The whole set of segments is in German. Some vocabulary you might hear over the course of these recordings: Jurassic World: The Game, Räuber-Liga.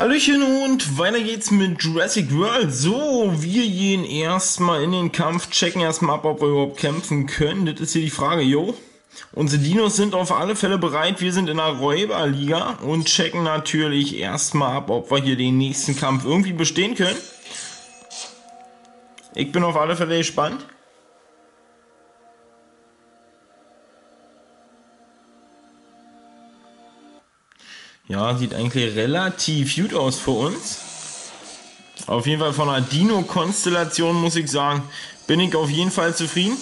Hallöchen und weiter geht's mit Jurassic World. So, wir gehen erstmal in den Kampf, checken erstmal ab, ob wir überhaupt kämpfen können. Das ist hier die Frage, jo. Unsere Dinos sind auf alle Fälle bereit. Wir sind in der Räuber-Liga und checken natürlich erstmal ab, ob wir hier den nächsten Kampf irgendwie bestehen können. Ich bin auf alle Fälle gespannt. Ja, sieht eigentlich relativ gut aus für uns. Auf jeden Fall von einer Dino-Konstellation, muss ich sagen, bin ich auf jeden Fall zufrieden.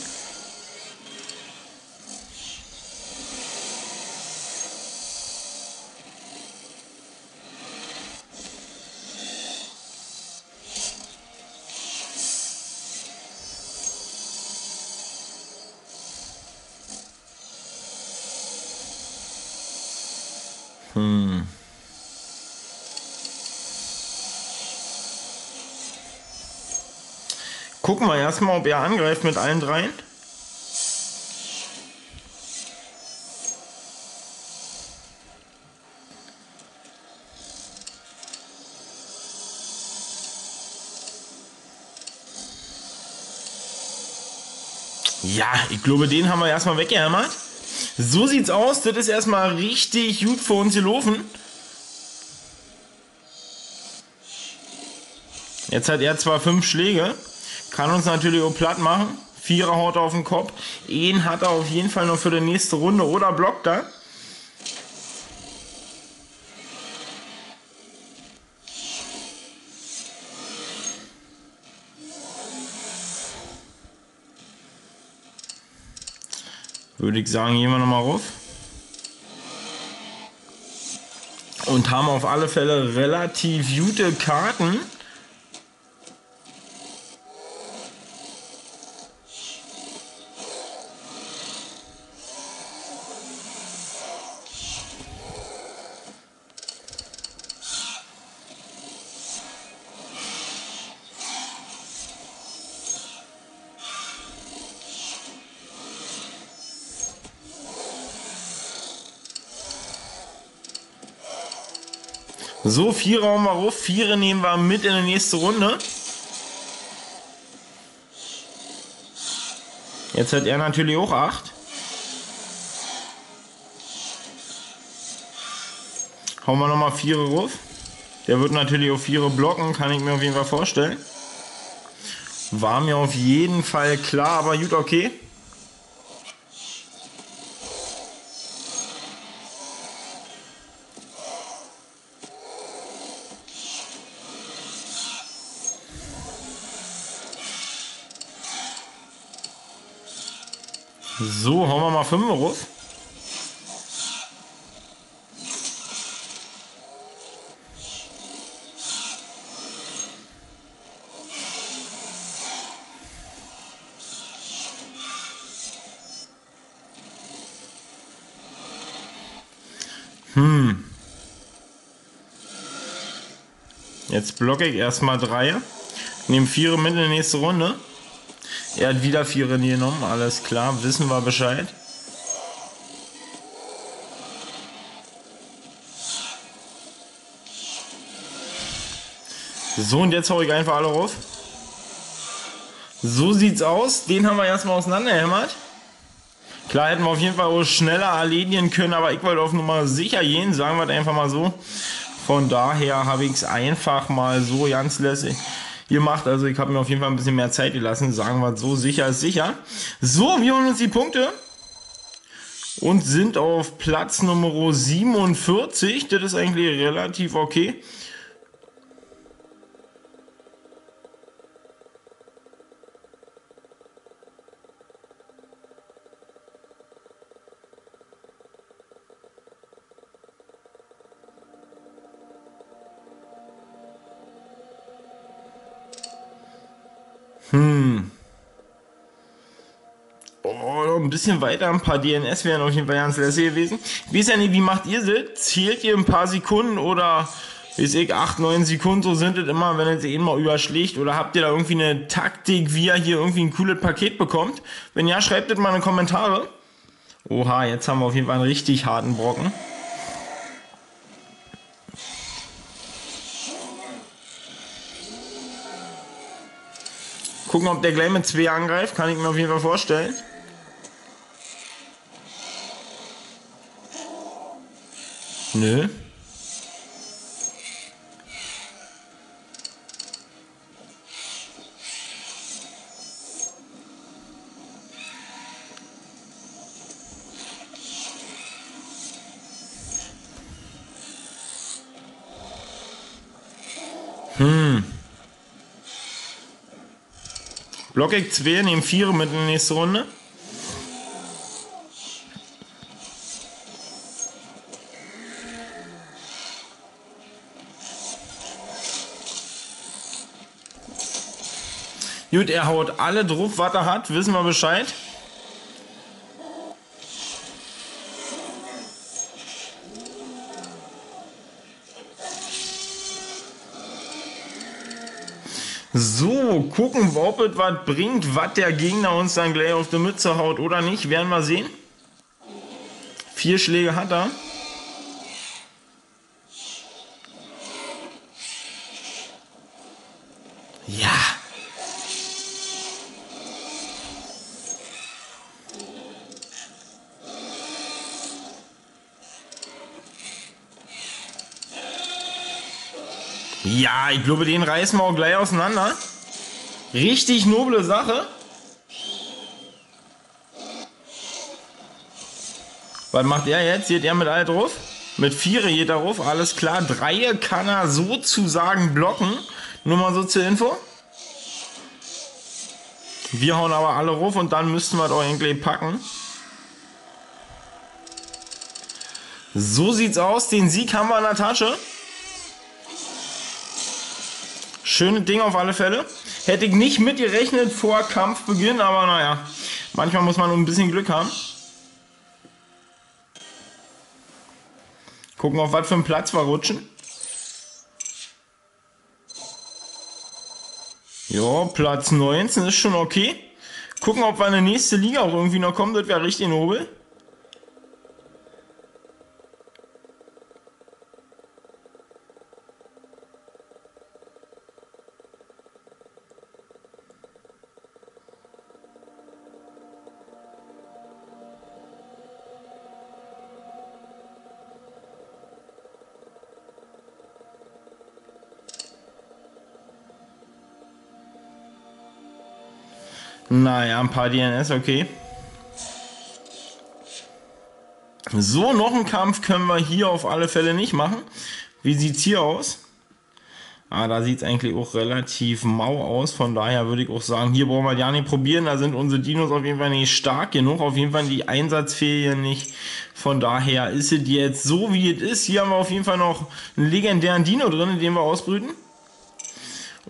Gucken wir erstmal, ob er angreift mit allen dreien. Ja, ich glaube, den haben wir erstmal weggehämmert. So sieht's aus. Das ist erstmal richtig gut für uns gelaufen. Jetzt hat er zwar 5 Schläge. Kann uns natürlich auch platt machen. 4er haut auf den Kopf. Ihn hat er auf jeden Fall noch für die nächste Runde. Oder blockt er. Würde ich sagen, gehen wir nochmal rauf. Und haben auf alle Fälle relativ gute Karten. So, 4 hauen wir rauf, 4 nehmen wir mit in die nächste Runde. Jetzt hat er natürlich auch 8. Hauen wir nochmal 4 rauf. Der wird natürlich auch 4 blocken, kann ich mir auf jeden Fall vorstellen. War mir auf jeden Fall klar, aber gut, okay. So, hauen wir mal 5 rauf. Jetzt blocke ich erstmal 3. Nehme 4 mit in die nächste Runde. Er hat wieder 4 genommen, alles klar, wissen wir Bescheid. So, und jetzt hau ich einfach alle rauf. So sieht's aus, den haben wir erstmal auseinandergehämmert. Klar, hätten wir auf jeden Fall auch schneller erledigen können, aber ich wollte auf Nummer sicher gehen, sagen wir es einfach mal so. Von daher habe ich es einfach mal so ganz lässig gemacht, also ich habe mir auf jeden Fall ein bisschen mehr Zeit gelassen, sagen wir so, sicher ist sicher. So, wir holen uns die Punkte und sind auf Platz Nummer 47, das ist eigentlich relativ okay. Oh, ein bisschen weiter, ein paar DNS wären auf jeden Fall ganz lässig gewesen. Ich weiß ja nicht, wie macht ihr das? Zählt ihr ein paar Sekunden oder, weiß ich, 8, 9 Sekunden, so sind es immer, wenn es eben mal überschlägt? Oder habt ihr da irgendwie eine Taktik, wie ihr hier irgendwie ein cooles Paket bekommt? Wenn ja, schreibt es mal in die Kommentare. Oha, jetzt haben wir auf jeden Fall einen richtig harten Brocken. Gucken, ob der gleich mit 2 angreift. Kann ich mir auf jeden Fall vorstellen. Nö. Block ich 2, nehme 4 mit in der nächsten Runde. Gut, er haut alle drauf, was er hat, wissen wir Bescheid. So, gucken, ob es was bringt, was der Gegner uns dann gleich auf die Mütze haut oder nicht, werden wir sehen. 4 Schläge hat er. Ja. Ja, ich glaube, den reißen wir auch gleich auseinander. Richtig noble Sache. Was macht er jetzt? Geht er mit all drauf? Mit 4 geht er drauf, alles klar. 3 kann er sozusagen blocken. Nur mal so zur Info. Wir hauen aber alle rauf und dann müssten wir doch eigentlich packen. So sieht's aus. Den Sieg haben wir in der Tasche. Schönes Ding auf alle Fälle. Hätte ich nicht mitgerechnet vor Kampfbeginn, aber naja, manchmal muss man nur ein bisschen Glück haben. Gucken, auf was für einen Platz wir rutschen. Ja, Platz 19 ist schon okay. Gucken, ob wir in die nächste Liga auch irgendwie noch kommen, das wäre richtig nobel. Naja, ein paar DNS, okay. So, noch einen Kampf können wir hier auf alle Fälle nicht machen. Wie sieht es hier aus? Ah, da sieht es eigentlich auch relativ mau aus. Von daher würde ich auch sagen, hier brauchen wir ja nicht probieren. Da sind unsere Dinos auf jeden Fall nicht stark genug. Auf jeden Fall die Einsatzfähigkeit nicht. Von daher ist es jetzt so, wie es ist. Hier haben wir auf jeden Fall noch einen legendären Dino drin, den wir ausbrüten.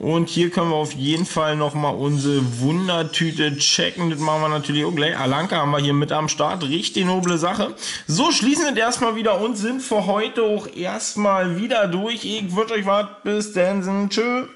Und hier können wir auf jeden Fall nochmal unsere Wundertüte checken. Das machen wir natürlich auch gleich. Alanka haben wir hier mit am Start. Richtig noble Sache. So, schließen wir das erstmal wieder und sind für heute auch erstmal wieder durch. Ich wünsche euch was. Bis dann. Tschö.